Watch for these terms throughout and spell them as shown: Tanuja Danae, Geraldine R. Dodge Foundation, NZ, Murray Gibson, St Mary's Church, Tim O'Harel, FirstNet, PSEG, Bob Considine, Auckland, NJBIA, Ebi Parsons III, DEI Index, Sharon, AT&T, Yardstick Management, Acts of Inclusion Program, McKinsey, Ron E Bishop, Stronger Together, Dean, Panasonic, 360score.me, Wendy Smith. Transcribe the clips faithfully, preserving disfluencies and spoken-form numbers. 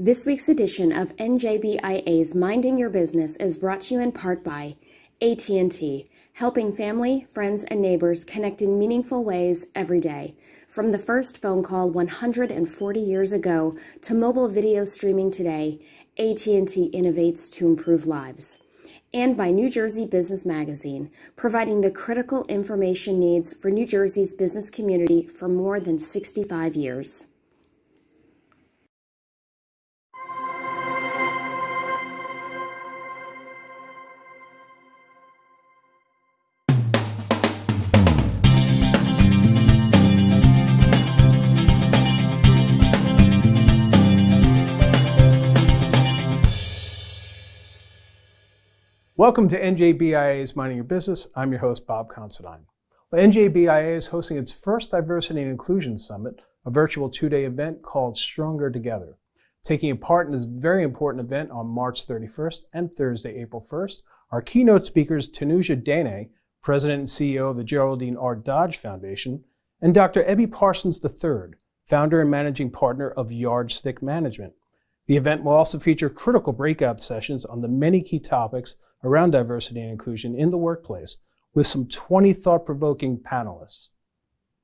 This week's edition of N J B I A's Minding Your Business is brought to you in part by A T and T, helping family, friends, and neighbors connect in meaningful ways every day. From the first phone call one hundred forty years ago to mobile video streaming today, A T and T innovates to improve lives. And by New Jersey Business Magazine, providing the critical information needs for New Jersey's business community for more than sixty-five years. Welcome to N J B I A's Minding Your Business. I'm your host, Bob Considine. Well, N J B I A is hosting its first Diversity and Inclusion Summit, a virtual two-day event called Stronger Together. Taking part in this very important event on March thirty-first and Thursday, April first, are keynote speakers Tanuja Danae, President and C E O of the Geraldine R. Dodge Foundation, and Doctor Ebi Parsons the third, founder and managing partner of Yardstick Management. The event will also feature critical breakout sessions on the many key topics around diversity and inclusion in the workplace, with some twenty thought-provoking panelists.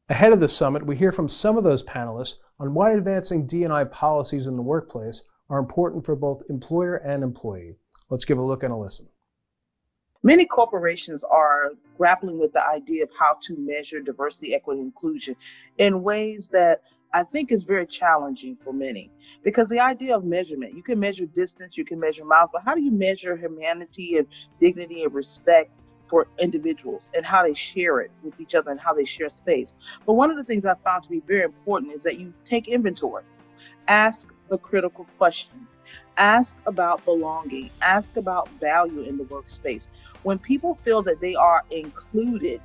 Ahead of the summit, we hear from some of those panelists on why advancing D and I policies in the workplace are important for both employer and employee. Let's give a look and a listen. Many corporations are grappling with the idea of how to measure diversity, equity, and inclusion in ways that I think is very challenging for many, because the idea of measurement, you can measure distance, you can measure miles, but how do you measure humanity and dignity and respect for individuals and how they share it with each other and how they share space? But one of the things I found to be very important is that you take inventory, ask the critical questions, ask about belonging, ask about value in the workspace. When people feel that they are included,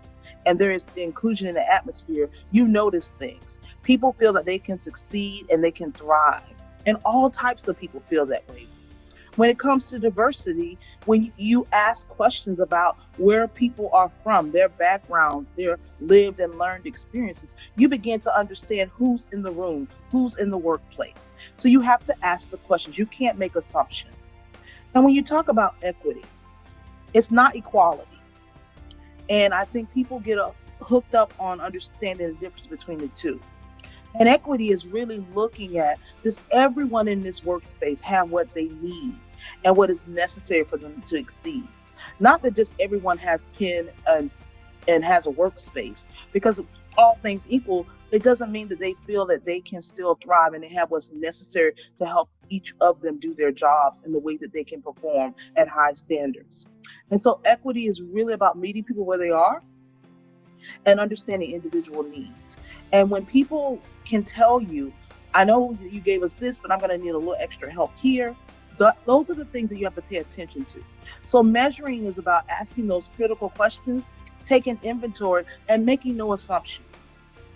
and there is the inclusion in the atmosphere, you notice things. People feel that they can succeed and they can thrive. And all types of people feel that way. When it comes to diversity, when you ask questions about where people are from, their backgrounds, their lived and learned experiences, you begin to understand who's in the room, who's in the workplace. So you have to ask the questions. You can't make assumptions. And when you talk about equity, it's not equality. And I think people get up, hooked up on understanding the difference between the two. And equity is really looking at, does everyone in this workspace have what they need and what is necessary for them to exceed? Not that just everyone has pen and, and has a workspace, because all things equal, it doesn't mean that they feel that they can still thrive and they have what's necessary to help each of them do their jobs in the way that they can perform at high standards. And so equity is really about meeting people where they are and understanding individual needs. And when people can tell you, I know you gave us this, but I'm going to need a little extra help here. Th- those are the things that you have to pay attention to. So measuring is about asking those critical questions, taking inventory, and making no assumptions.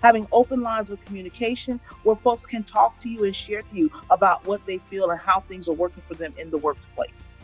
Having open lines of communication where folks can talk to you and share to you about what they feel and how things are working for them in the workplace.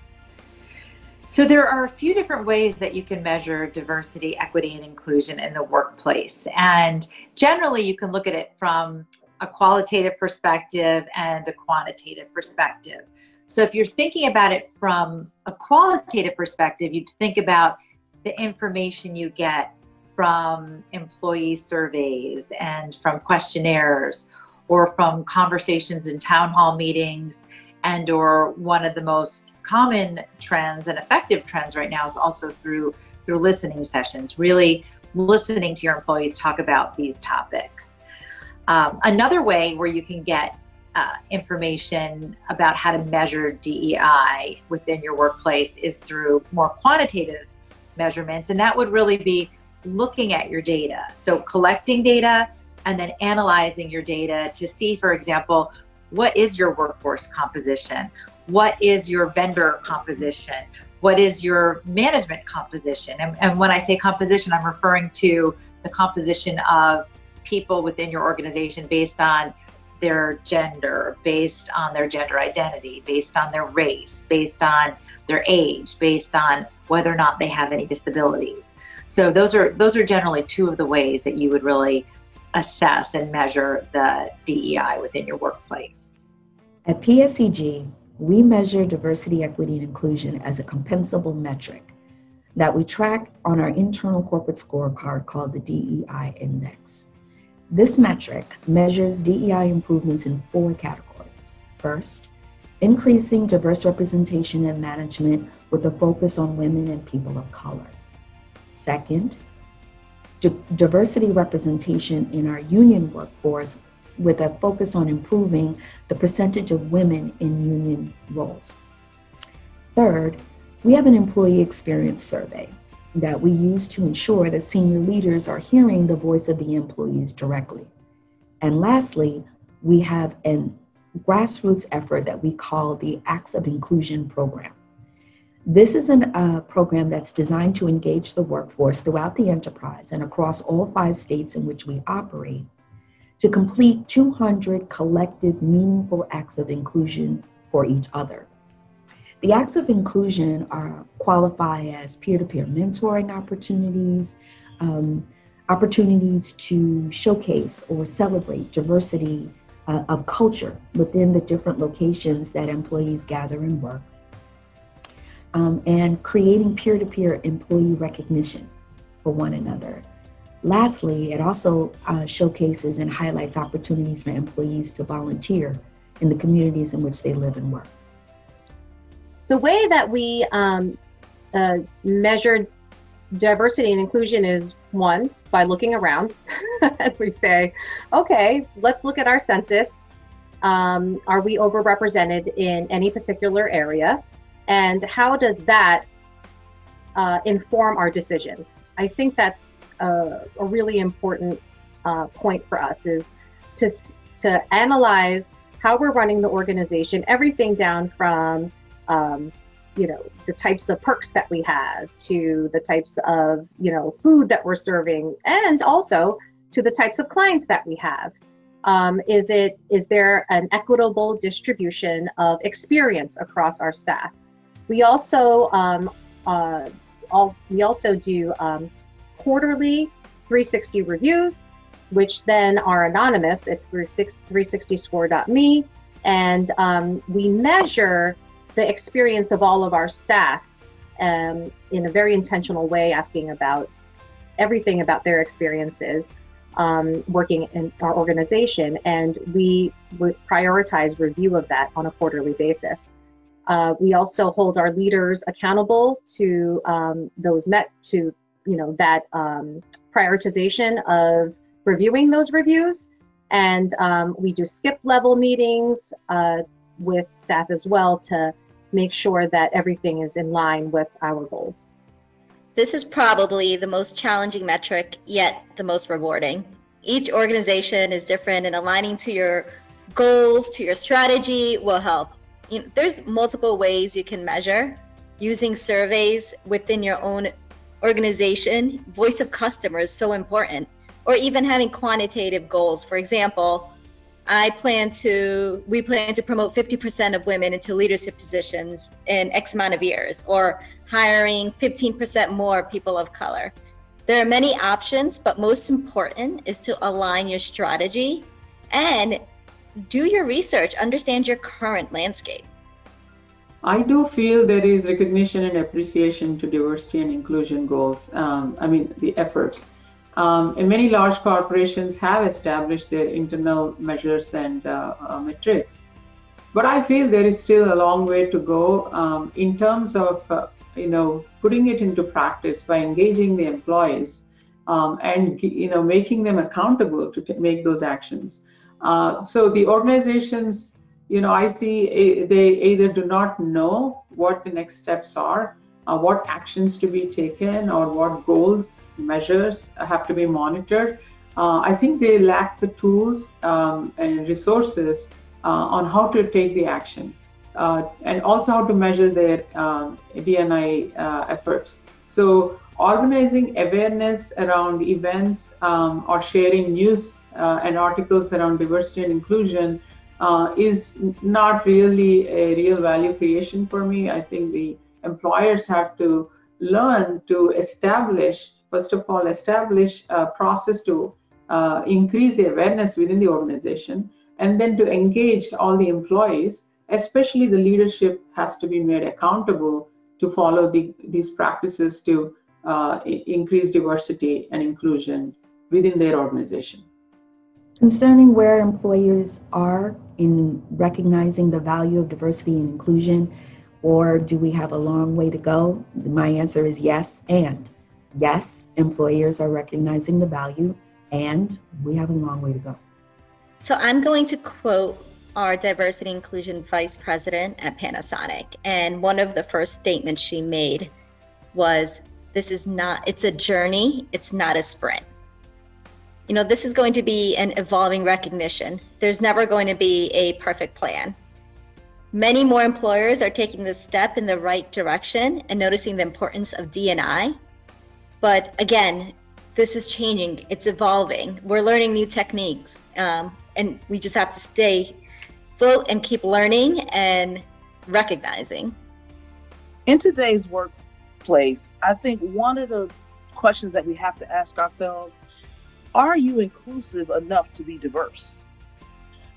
So there are a few different ways that you can measure diversity, equity, and inclusion in the workplace. And generally, you can look at it from a qualitative perspective and a quantitative perspective. So if you're thinking about it from a qualitative perspective, you'd think about the information you get from employee surveys and from questionnaires or from conversations in town hall meetings, and or one of the most common trends and effective trends right now is also through through listening sessions, really listening to your employees talk about these topics. Um, another way where you can get uh, information about how to measure D E I within your workplace is through more quantitative measurements, and that would really be looking at your data. So collecting data and then analyzing your data to see, for example, what is your workforce composition? What is your vendor composition? What is your management composition? And, and when I say composition, I'm referring to the composition of people within your organization based on their gender, based on their gender identity, based on their race, based on their age, based on whether or not they have any disabilities. So those are those are generally two of the ways that you would really assess and measure the D E I within your workplace. At P S E G, we measure diversity, equity, and inclusion as a compensable metric that we track on our internal corporate scorecard called the D E I Index. This metric measures D E I improvements in four categories. First, increasing diverse representation in management with a focus on women and people of color. Second, diversity representation in our union workforce with a focus on improving the percentage of women in union roles. Third, we have an employee experience survey that we use to ensure that senior leaders are hearing the voice of the employees directly. And lastly, we have a grassroots effort that we call the Acts of Inclusion Program. This is a uh, program that's designed to engage the workforce throughout the enterprise and across all five states in which we operate to complete two hundred collective meaningful acts of inclusion for each other. The acts of inclusion are qualify as peer-to-peer mentoring opportunities, um, opportunities to showcase or celebrate diversity uh, of culture within the different locations that employees gather and work, um, and creating peer-to-peer employee recognition for one another. Lastly, it also uh, showcases and highlights opportunities for employees to volunteer in the communities in which they live and work. The way that we um, uh, measure diversity and inclusion is, one, by looking around. We say, okay, let's look at our census. Um, are we overrepresented in any particular area? And how does that uh, inform our decisions? I think that's a, a really important uh, point for us, is to, to analyze how we're running the organization, everything down from Um, you know, the types of perks that we have, to the types of, you know, food that we're serving, and also to the types of clients that we have. Um, is it, is there an equitable distribution of experience across our staff? We also, um, uh, all, we also do um, quarterly three sixty reviews, which then are anonymous. It's through three sixty score dot me, and um, we measure the experience of all of our staff um, in a very intentional way, asking about everything about their experiences um, working in our organization. And we would prioritize review of that on a quarterly basis. Uh, we also hold our leaders accountable to um, those met to, you know, that um, prioritization of reviewing those reviews. And um, we do skip level meetings uh, with staff as well to make sure that everything is in line with our goals. This is probably the most challenging metric, yet the most rewarding. Each organization is different, and aligning to your goals, to your strategy, will help. You know, there's multiple ways you can measure, using surveys within your own organization. Voice of customer is so important, or even having quantitative goals. For example, I plan to, we plan to promote fifty percent of women into leadership positions in X amount of years, or hiring fifteen percent more people of color. There are many options, but most important is to align your strategy and do your research, understand your current landscape. I do feel there is recognition and appreciation to diversity and inclusion goals, um, I mean, the efforts. Um, and many large corporations have established their internal measures and uh, uh, metrics. But I feel there is still a long way to go um, in terms of, uh, you know, putting it into practice by engaging the employees um, and, you know, making them accountable to t make those actions. Uh, so the organizations, you know, I see a, they either do not know what the next steps are, Uh, what actions to be taken, or what goals, measures have to be monitored. Uh, I think they lack the tools um, and resources uh, on how to take the action, uh, and also how to measure their um, D and I uh, efforts. So organizing awareness around events um, or sharing news uh, and articles around diversity and inclusion uh, is not really a real value creation for me. I think the employers have to learn to establish, first of all, establish a process to uh, increase the awareness within the organization, and then to engage all the employees, especially the leadership has to be made accountable to follow the, these practices to uh, increase diversity and inclusion within their organization. Concerning where employers are in recognizing the value of diversity and inclusion, or do we have a long way to go? My answer is yes and. Yes, employers are recognizing the value, and we have a long way to go. So I'm going to quote our Diversity and Inclusion Vice President at Panasonic. And one of the first statements she made was, this is not, it's a journey, it's not a sprint. You know, this is going to be an evolving recognition. There's never going to be a perfect plan. Many more employers are taking this step in the right direction and noticing the importance of D and I. But again, this is changing, it's evolving. We're learning new techniques, um, and we just have to stay afloat and keep learning and recognizing. In today's workplace, I think one of the questions that we have to ask ourselves, are you inclusive enough to be diverse?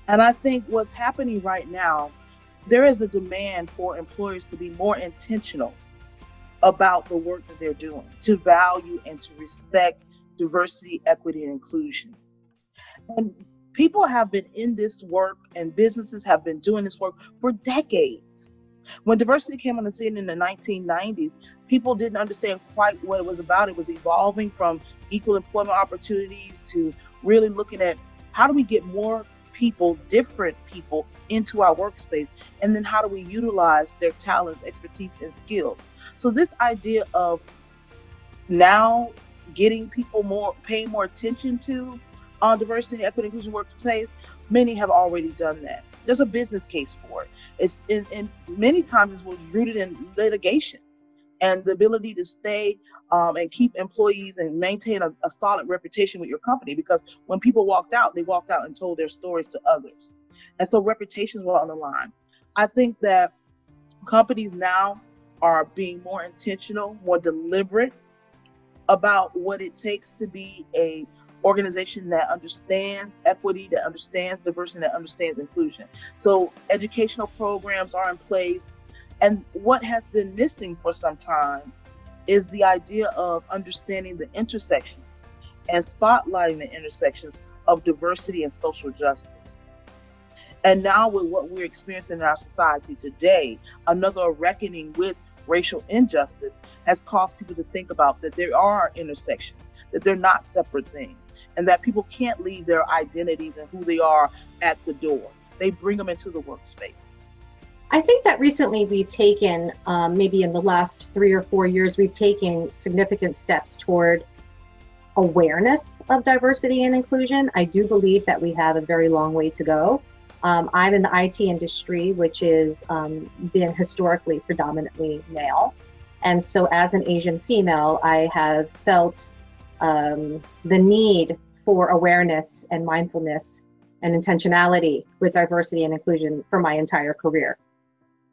And I think what's happening right now, there is a demand for employers to be more intentional about the work that they're doing, to value and to respect diversity, equity, and inclusion. And people have been in this work, and businesses have been doing this work for decades. When diversity came on the scene in the nineteen nineties, people didn't understand quite what it was about. It was evolving from equal employment opportunities to really looking at how do we get more people, different people, into our workspace, and then how do we utilize their talents, expertise, and skills. So this idea of now getting people more, paying more attention to uh, diversity, equity, and inclusion workplace, many have already done that. There's a business case for it. It's in, in many times it's rooted in litigation and the ability to stay um, and keep employees and maintain a, a solid reputation with your company, because when people walked out, they walked out and told their stories to others. And so reputations were on the line. I think that companies now are being more intentional, more deliberate about what it takes to be a organization that understands equity, that understands diversity, that understands inclusion. So educational programs are in place. And what has been missing for some time is the idea of understanding the intersections and spotlighting the intersections of diversity and social justice. And now with what we're experiencing in our society today, another reckoning with racial injustice has caused people to think about that there are intersections, that they're not separate things, and that people can't leave their identities and who they are at the door. They bring them into the workspace. I think that recently we've taken, um, maybe in the last three or four years, we've taken significant steps toward awareness of diversity and inclusion. I do believe that we have a very long way to go. Um, I'm in the I T industry, which has um, been historically predominantly male. And so as an Asian female, I have felt Um, the need for awareness and mindfulness and intentionality with diversity and inclusion for my entire career.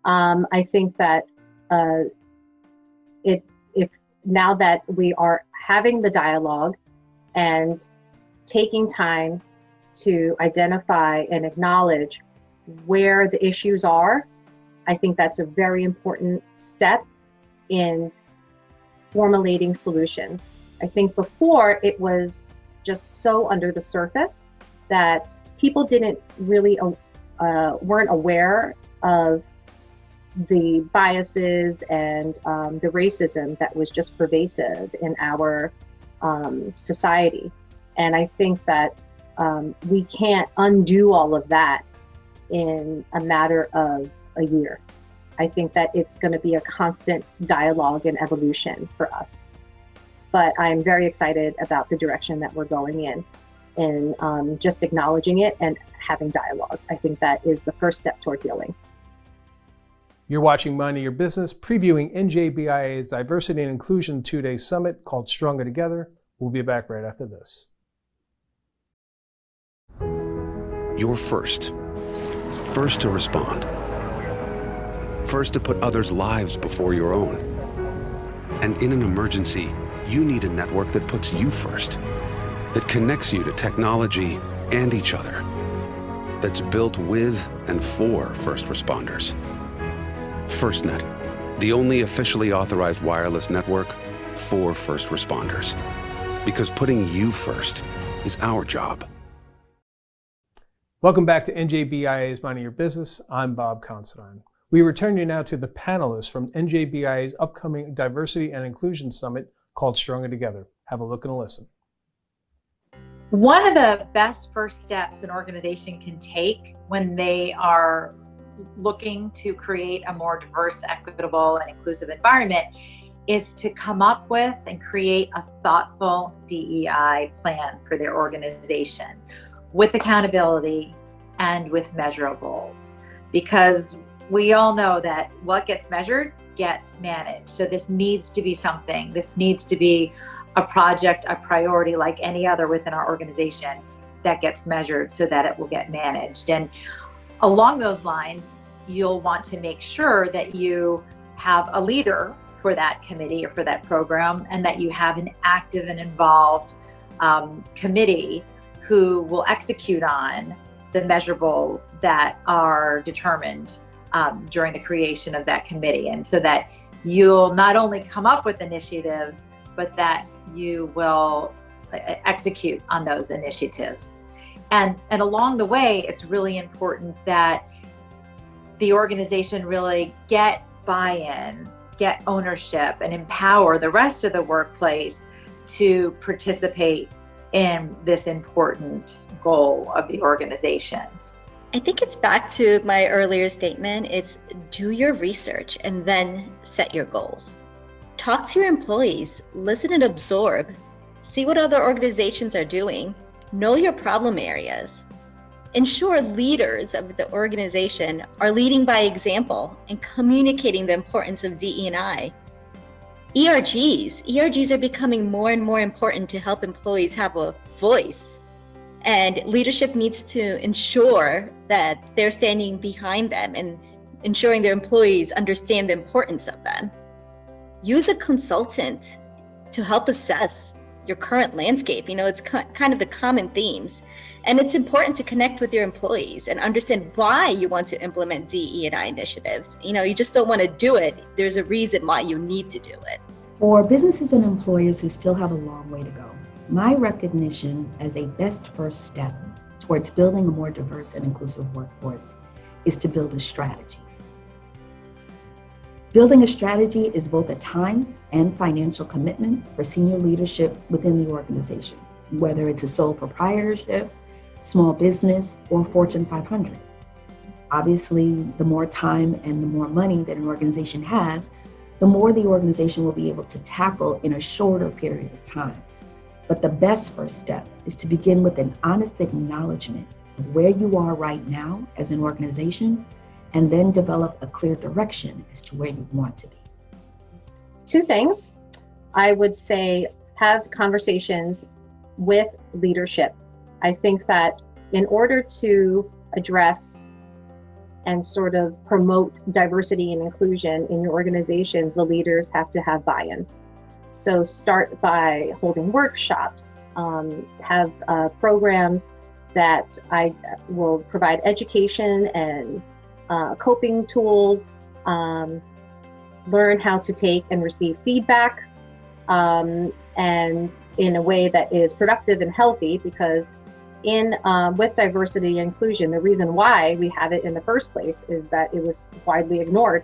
Um, I think that uh, it, if now that we are having the dialogue and taking time to identify and acknowledge where the issues are, I think that's a very important step in formulating solutions. I think before it was just so under the surface that people didn't really, uh, weren't aware of the biases and um, the racism that was just pervasive in our um, society. And I think that um, we can't undo all of that in a matter of a year. I think that it's going to be a constant dialogue and evolution for us. But I'm very excited about the direction that we're going in and um, just acknowledging it and having dialogue. I think that is the first step toward healing. You're watching Minding Your Business, previewing N J B I A's Diversity and Inclusion two-day summit called Stronger Together. We'll be back right after this. You're first, first to respond, first to put others' lives before your own. And in an emergency, you need a network that puts you first, that connects you to technology and each other. that's built with and for first responders. FirstNet, the only officially authorized wireless network for first responders. Because putting you first is our job. Welcome back to N J B I A's Minding Your Business. I'm Bob Considine. We return you now to the panelists from N J B I A's upcoming Diversity and Inclusion Summit called Stronger Together. Have a look and a listen. One of the best first steps an organization can take when they are looking to create a more diverse, equitable, and inclusive environment is to come up with and create a thoughtful D E I plan for their organization with accountability and with measurables, because we all know that what gets measured gets managed. So this needs to be something, this needs to be a project, a priority like any other within our organization that gets measured so that it will get managed. And along those lines, you'll want to make sure that you have a leader for that committee or for that program, and that you have an active and involved um, committee who will execute on the measurables that are determined um, during the creation of that committee. And so that you'll not only come up with initiatives, but that you will execute on those initiatives. And, and along the way, it's really important that the organization really get buy-in, get ownership, and empower the rest of the workplace to participate in this important goal of the organization. I think it's back to my earlier statement. It's do your research and then set your goals. Talk to your employees, listen and absorb, see what other organizations are doing, know your problem areas. Ensure leaders of the organization are leading by example and communicating the importance of D E I. E R Gs, E R Gs are becoming more and more important to help employees have a voice. And leadership needs to ensure that they're standing behind them and ensuring their employees understand the importance of them. Use a consultant to help assess your current landscape. You know, it's kind of the common themes. And it's important to connect with your employees and understand why you want to implement D E I initiatives. You know, you just don't want to do it. There's a reason why you need to do it. For businesses and employers who still have a long way to go, my recognition as a best first step towards building a more diverse and inclusive workforce is to build a strategy. Building a strategy is both a time and financial commitment for senior leadership within the organization, whether it's a sole proprietorship, small business, or Fortune five hundred. Obviously, the more time and the more money that an organization has, the more the organization will be able to tackle in a shorter period of time. But the best first step is to begin with an honest acknowledgement of where you are right now as an organization, and then develop a clear direction as to where you want to be. Two things. I would say have conversations with leadership. I think that in order to address and sort of promote diversity and inclusion in your organizations, the leaders have to have buy-in. So start by holding workshops, um, have uh, programs that I will provide education and Uh, coping tools, um, learn how to take and receive feedback, um, and in a way that is productive and healthy, because in uh, with diversity and inclusion, the reason why we have it in the first place is that it was widely ignored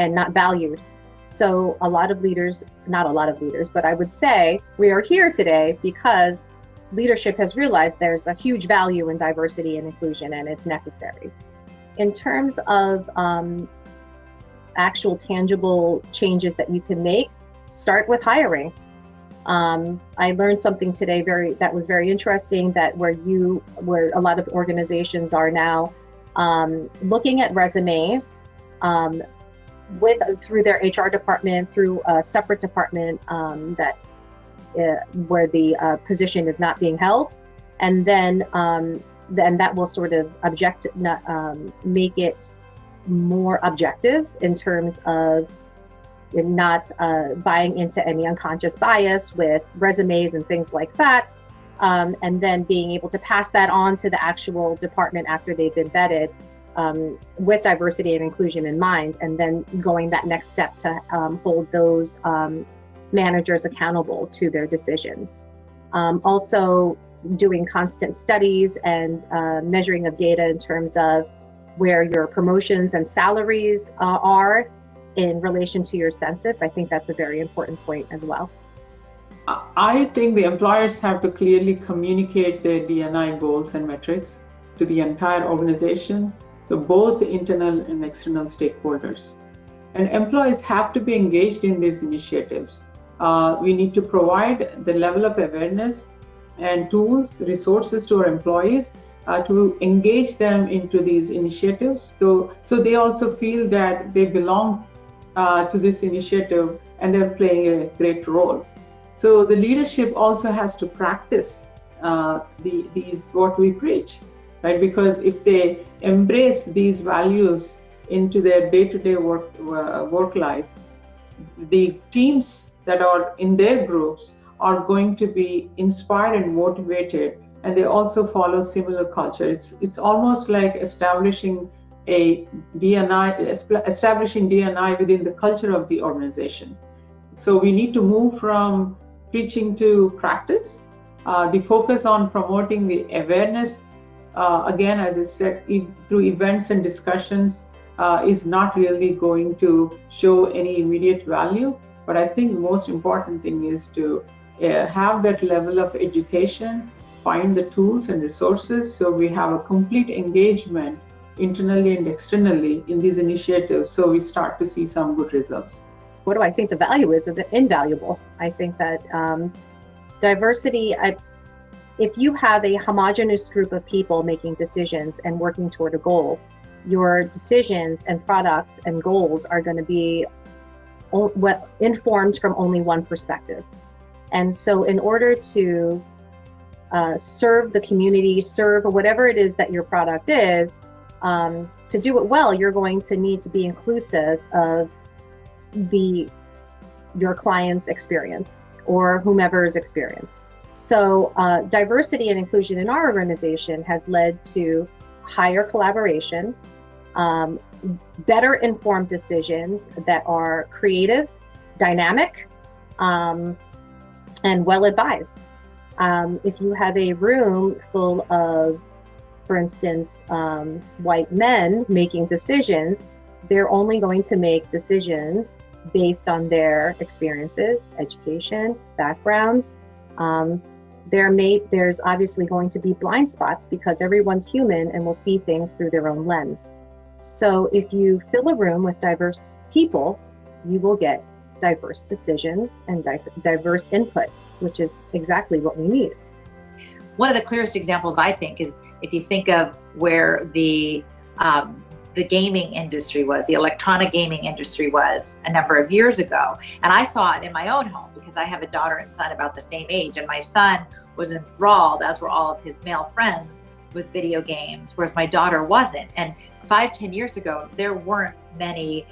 and not valued. So a lot of leaders, not a lot of leaders, but I would say we are here today because leadership has realized there's a huge value in diversity and inclusion, and it's necessary. In terms of um, actual tangible changes that you can make, start with hiring. Um, I learned something today very that was very interesting, that where you where a lot of organizations are now um, looking at resumes um, with through their H R department, through a separate department um, that uh, where the uh, position is not being held, and then. Um, then that will sort of object, um, make it more objective in terms of not uh, buying into any unconscious bias with resumes and things like that. um, and then being able to pass that on to the actual department after they've been vetted um, with diversity and inclusion in mind, and then going that next step to um, hold those um, managers accountable to their decisions. Um, also doing constant studies and uh, measuring of data in terms of where your promotions and salaries uh, are in relation to your census. I think that's a very important point as well. I think the employers have to clearly communicate their D and I goals and metrics to the entire organization, so both the internal and external stakeholders. And employees have to be engaged in these initiatives. Uh, we need to provide the level of awareness and tools, resources to our employees uh, to engage them into these initiatives, so, so they also feel that they belong uh, to this initiative and they're playing a great role. So the leadership also has to practice uh, the, these what we preach, right? Because if they embrace these values into their day-to-day work, uh, work life, the teams that are in their groups are going to be inspired and motivated, and they also follow similar culture. It's, it's almost like establishing a D and I, establishing D and I within the culture of the organization. So we need to move from preaching to practice. Uh, the focus on promoting the awareness, uh, again, as I said, e- through events and discussions uh, is not really going to show any immediate value. But I think the most important thing is to uh, have that level of education, find the tools and resources, so we have a complete engagement internally and externally in these initiatives, so we start to see some good results. What do I think the value is? Is it invaluable? I think that um, diversity, I, if you have a homogeneous group of people making decisions and working toward a goal, your decisions and product and goals are going to be o- what, informed from only one perspective. And so in order to uh, serve the community, serve whatever it is that your product is, um, to do it well, you're going to need to be inclusive of the your client's experience or whomever's experience. So uh, diversity and inclusion in our organization has led to higher collaboration, um, better informed decisions that are creative, dynamic, um, and well advised. Um, if you have a room full of, for instance, um, white men making decisions, they're only going to make decisions based on their experiences, education, backgrounds. Um, there may, there's obviously going to be blind spots because everyone's human and will see things through their own lens. So if you fill a room with diverse people, you will get diverse decisions and di- diverse input, which is exactly what we need. One of the clearest examples, I think, is if you think of where the um, the gaming industry was, the electronic gaming industry was a number of years ago. And I saw it in my own home because I have a daughter and son about the same age. And my son was enthralled, as were all of his male friends, with video games, whereas my daughter wasn't. And five, ten years ago, there weren't many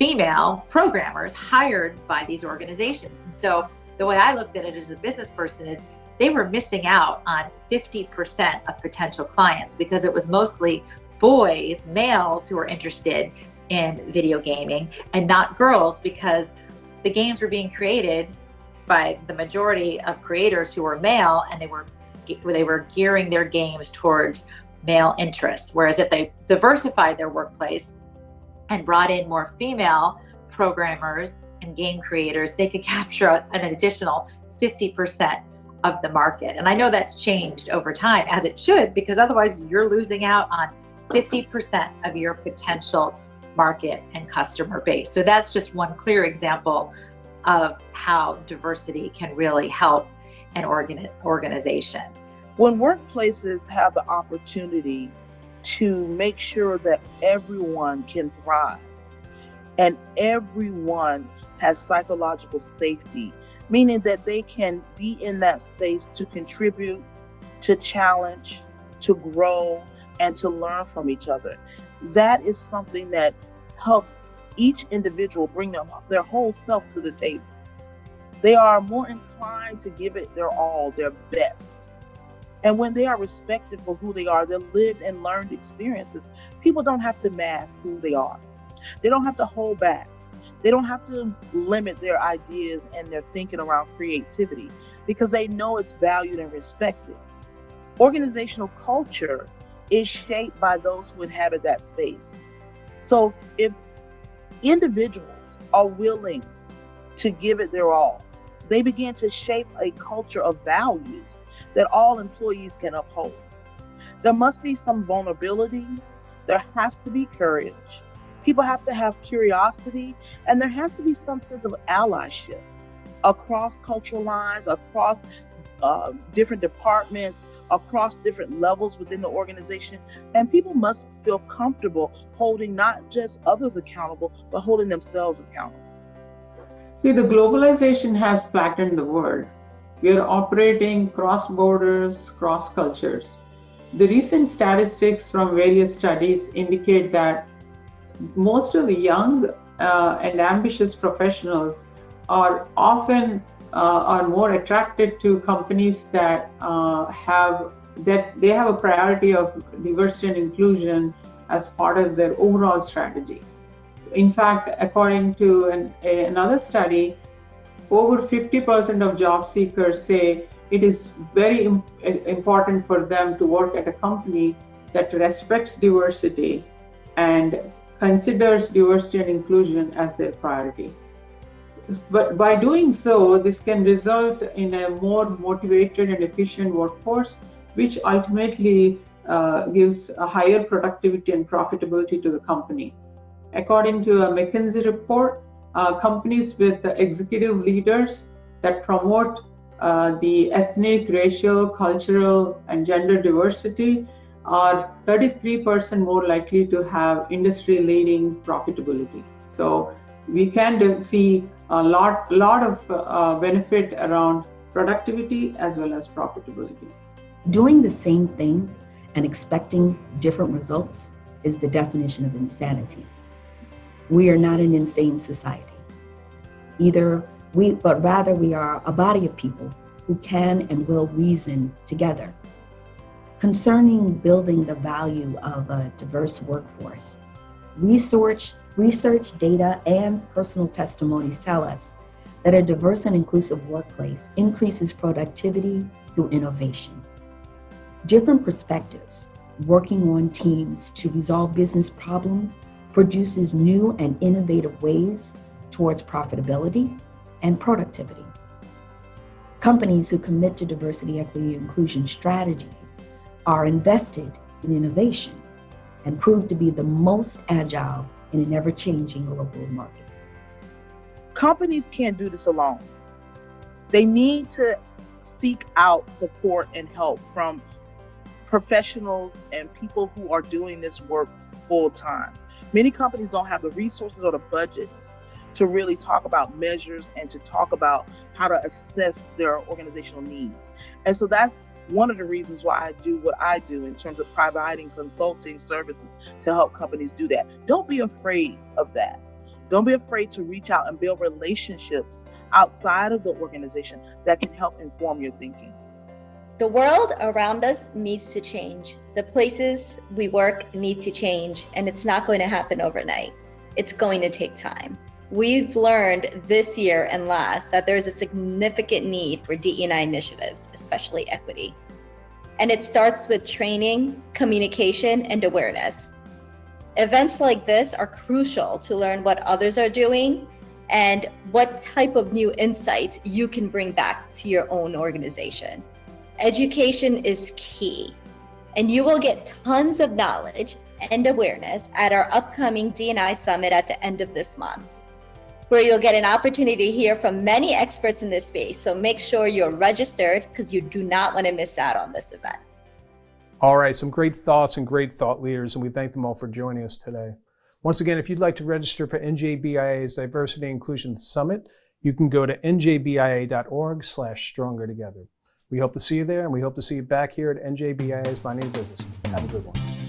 female programmers hired by these organizations. And so the way I looked at it as a business person is they were missing out on fifty percent of potential clients because it was mostly boys, males, who were interested in video gaming and not girls, because the games were being created by the majority of creators who were male, and they were they were gearing their games towards male interests. Whereas if they diversified their workplace and brought in more female programmers and game creators, they could capture an additional fifty percent of the market. And I know that's changed over time, as it should, because otherwise you're losing out on fifty percent of your potential market and customer base. So that's just one clear example of how diversity can really help an organ- organization. When workplaces have the opportunity to make sure that everyone can thrive and everyone has psychological safety, meaning that they can be in that space to contribute, to challenge, to grow, and to learn from each other. That is something that helps each individual bring them, their whole self to the table. They are more inclined to give it their all, their best, And when they are respected for who they are, their lived and learned experiences, people don't have to mask who they are. They don't have to hold back. They don't have to limit their ideas and their thinking around creativity because they know it's valued and respected. Organizational culture is shaped by those who inhabit that space. So if individuals are willing to give it their all, they begin to shape a culture of values that all employees can uphold. There must be some vulnerability. There has to be courage. People have to have curiosity, and there has to be some sense of allyship across cultural lines, across uh, different departments, across different levels within the organization. And people must feel comfortable holding not just others accountable, but holding themselves accountable. See, the globalization has flattened the world. We are operating cross borders, cross cultures. The recent statistics from various studies indicate that most of the young uh, and ambitious professionals are often uh, are more attracted to companies that uh, have that they have a priority of diversity and inclusion as part of their overall strategy. In fact, according to an, a, another study, over fifty percent of job seekers say it is very im- important for them to work at a company that respects diversity and considers diversity and inclusion as their priority. But by doing so, this can result in a more motivated and efficient workforce, which ultimately uh, gives a higher productivity and profitability to the company. According to a McKinsey report, uh, companies with executive leaders that promote uh, the ethnic, racial, cultural, and gender diversity are thirty-three percent more likely to have industry-leading profitability. So we can see a lot, lot of uh, benefit around productivity as well as profitability. Doing the same thing and expecting different results is the definition of insanity. We are not an insane society. Either we, but rather we are a body of people who can and will reason together. Concerning building the value of a diverse workforce, research, research data and personal testimonies tell us that a diverse and inclusive workplace increases productivity through innovation. Different perspectives, working on teams to resolve business problems, produces new and innovative ways towards profitability and productivity. Companies who commit to diversity, equity, and inclusion strategies are invested in innovation and prove to be the most agile in an ever-changing global market. Companies can't do this alone. They need to seek out support and help from professionals and people who are doing this work full-time. Many companies don't have the resources or the budgets to really talk about measures and to talk about how to assess their organizational needs. And so that's one of the reasons why I do what I do in terms of providing consulting services to help companies do that. Don't be afraid of that. Don't be afraid to reach out and build relationships outside of the organization that can help inform your thinking. The world around us needs to change. The places we work need to change, and it's not going to happen overnight. It's going to take time. We've learned this year and last that there is a significant need for D E I initiatives, especially equity. And it starts with training, communication, and awareness. Events like this are crucial to learn what others are doing and what type of new insights you can bring back to your own organization. Education is key, and you will get tons of knowledge and awareness at our upcoming D E I Summit at the end of this month, where you'll get an opportunity to hear from many experts in this space. So make sure you're registered because you do not want to miss out on this event. All right, some great thoughts and great thought leaders, and we thank them all for joining us today. Once again, if you'd like to register for N J B I A's Diversity and Inclusion Summit, you can go to N J B I A dot org slash stronger together. We hope to see you there, and we hope to see you back here at N J B I A's My Name Business. Have a good one.